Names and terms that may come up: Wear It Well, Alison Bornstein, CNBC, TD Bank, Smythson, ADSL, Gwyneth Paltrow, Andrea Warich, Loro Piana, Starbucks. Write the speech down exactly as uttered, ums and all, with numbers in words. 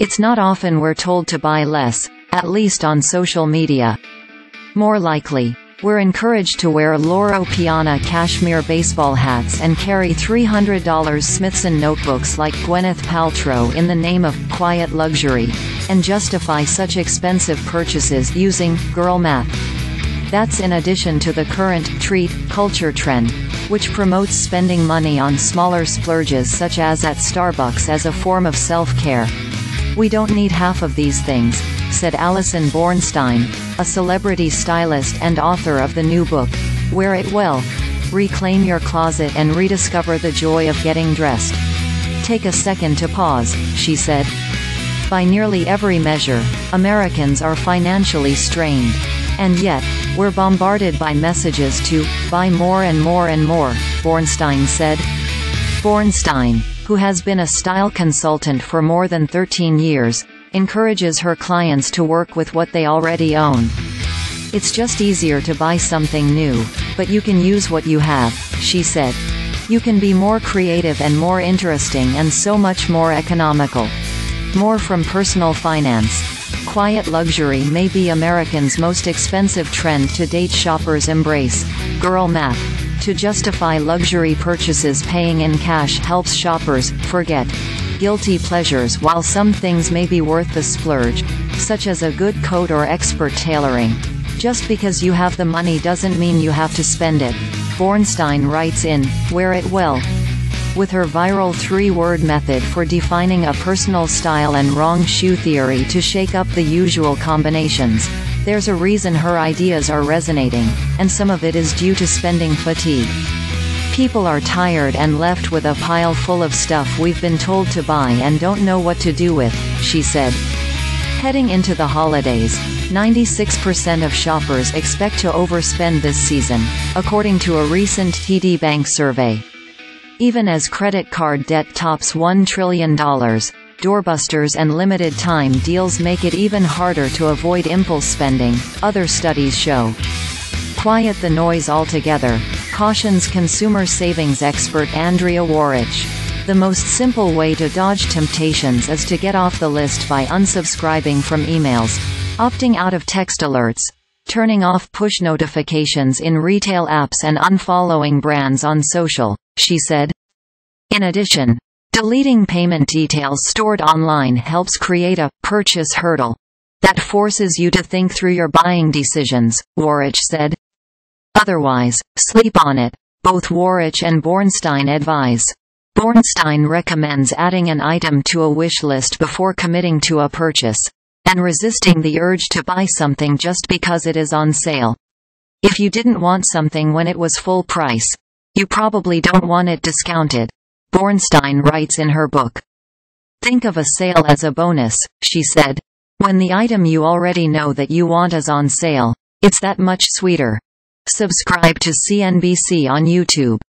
It's not often we're told to buy less, at least on social media. More likely, we're encouraged to wear Loro Piana cashmere baseball hats and carry three hundred dollar Smythson notebooks like Gwyneth Paltrow in the name of quiet luxury, and justify such expensive purchases using girl math. That's in addition to the current treat culture trend, which promotes spending money on smaller splurges such as at Starbucks as a form of self-care. We don't need half of these things, said Alison Bornstein, a celebrity stylist and author of the new book, Wear It Well, Reclaim Your Closet and Rediscover the Joy of Getting Dressed. Take a second to pause, she said. By nearly every measure, Americans are financially strained. And yet, we're bombarded by messages to buy more and more and more, Bornstein said. Bornstein, who has been a style consultant for more than thirteen years, encourages her clients to work with what they already own. It's just easier to buy something new, but you can use what you have, she said. You can be more creative and more interesting and so much more economical. More from personal finance. Quiet luxury may be Americans' most expensive trend to date. Shoppers embrace girl math to justify luxury purchases. Paying in cash helps shoppers forget guilty pleasures, while some things may be worth the splurge, such as a good coat or expert tailoring. Just because you have the money doesn't mean you have to spend it, Bornstein writes in Wear It Well. With her viral three-word method for defining a personal style and wrong shoe theory to shake up the usual combinations, there's a reason her ideas are resonating, and some of it is due to spending fatigue. People are tired and left with a pile full of stuff we've been told to buy and don't know what to do with, she said. Heading into the holidays, ninety-six percent of shoppers expect to overspend this season, according to a recent T D Bank survey. Even as credit card debt tops one trillion dollars, doorbusters and limited-time deals make it even harder to avoid impulse spending, other studies show. Quiet the noise altogether, cautions consumer savings expert Andrea Warich. The most simple way to dodge temptations is to get off the list by unsubscribing from emails, opting out of text alerts, turning off push notifications in retail apps and unfollowing brands on social, she said. In addition, deleting payment details stored online helps create a purchase hurdle that forces you to think through your buying decisions, Warich said. Otherwise, sleep on it, both Warich and Bornstein advise. Bornstein recommends adding an item to a wish list before committing to a purchase, and resisting the urge to buy something just because it is on sale. If you didn't want something when it was full price, you probably don't want it discounted, Bornstein writes in her book. Think of a sale as a bonus, she said. When the item you already know that you want is on sale, it's that much sweeter. Subscribe to C N B C on YouTube.